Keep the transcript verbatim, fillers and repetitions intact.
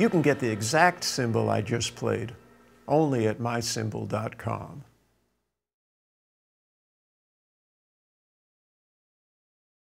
You can get the exact cymbal I just played only at my cymbal dot com.